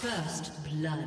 First blood.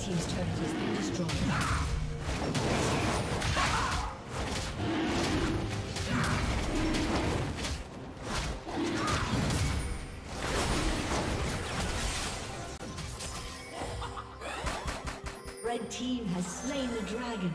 Team's turret has been destroyed. Red team has slain the dragon.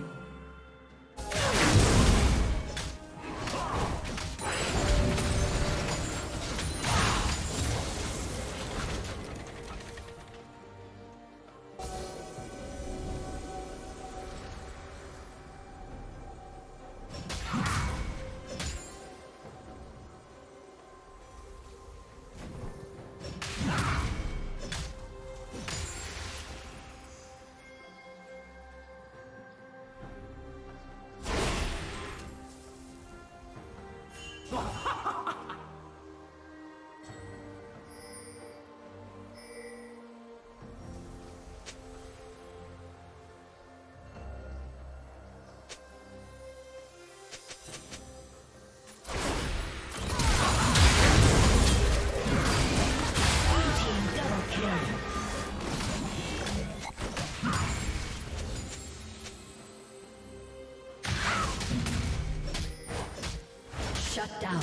Shut down.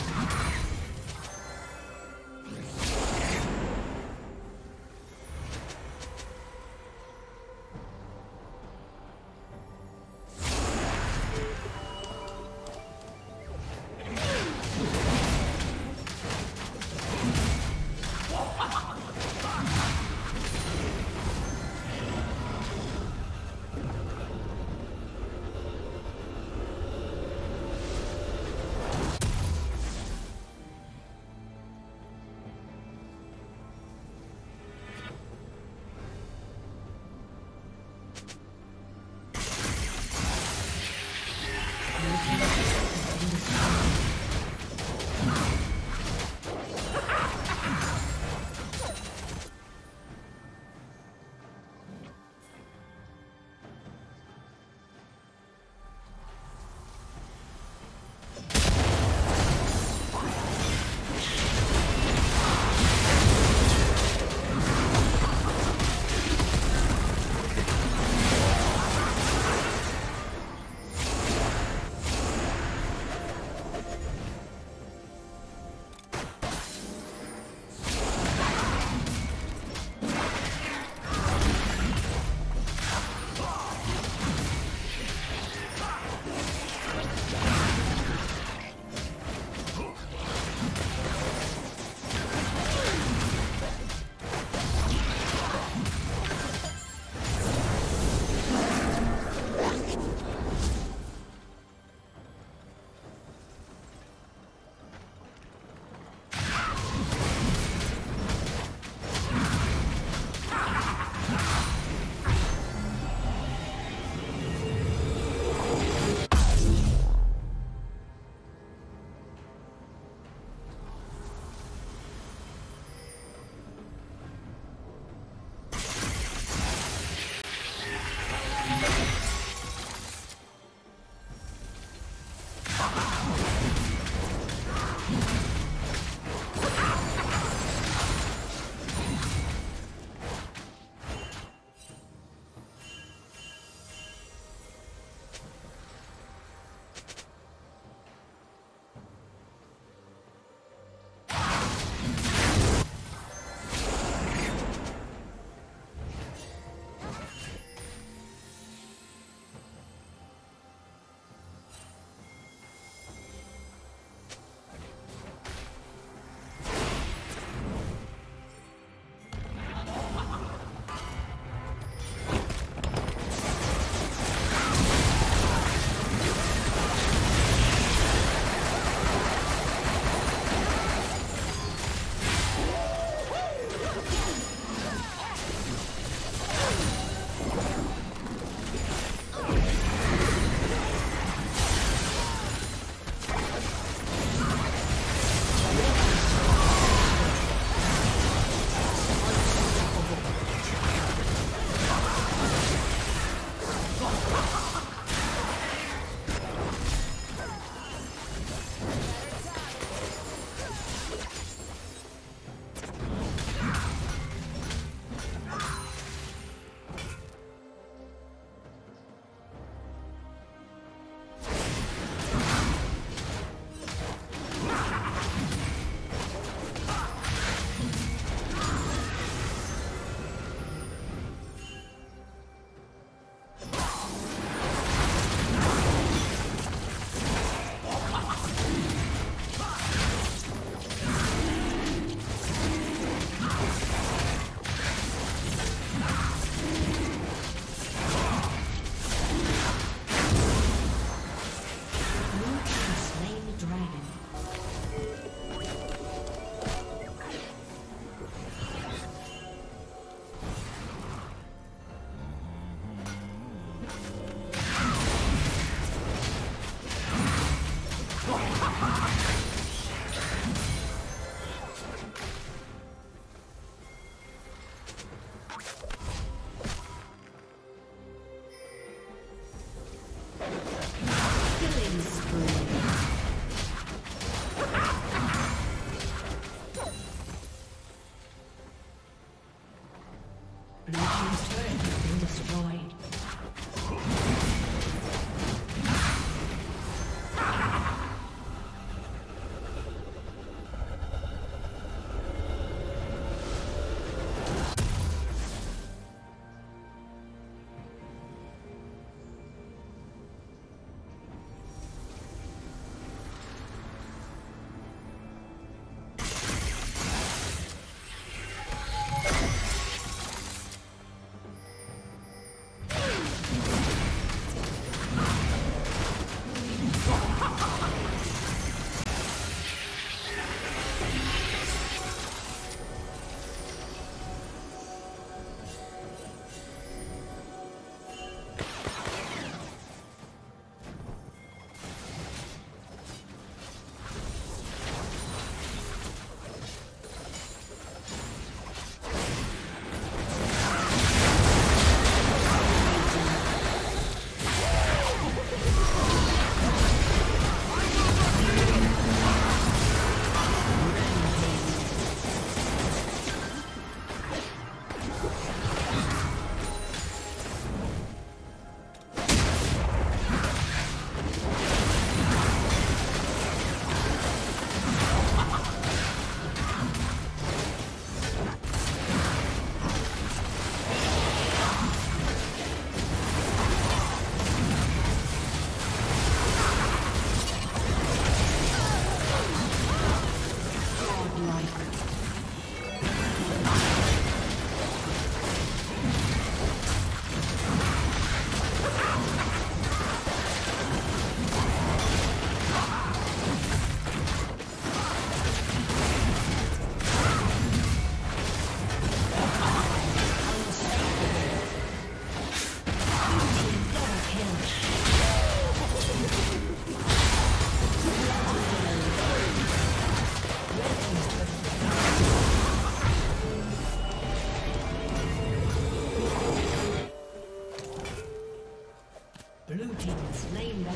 Blue team has slain their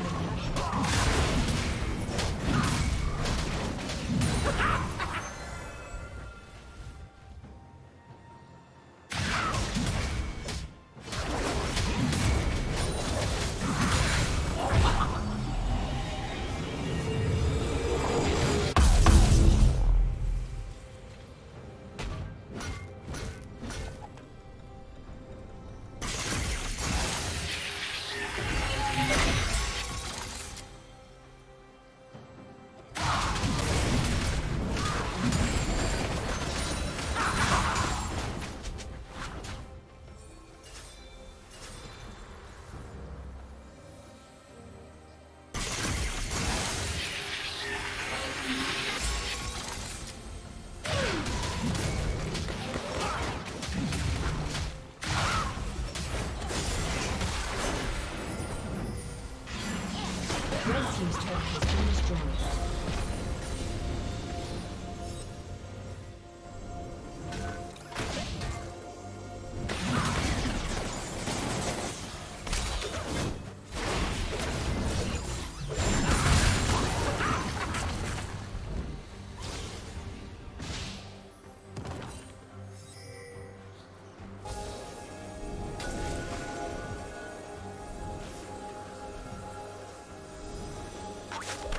national.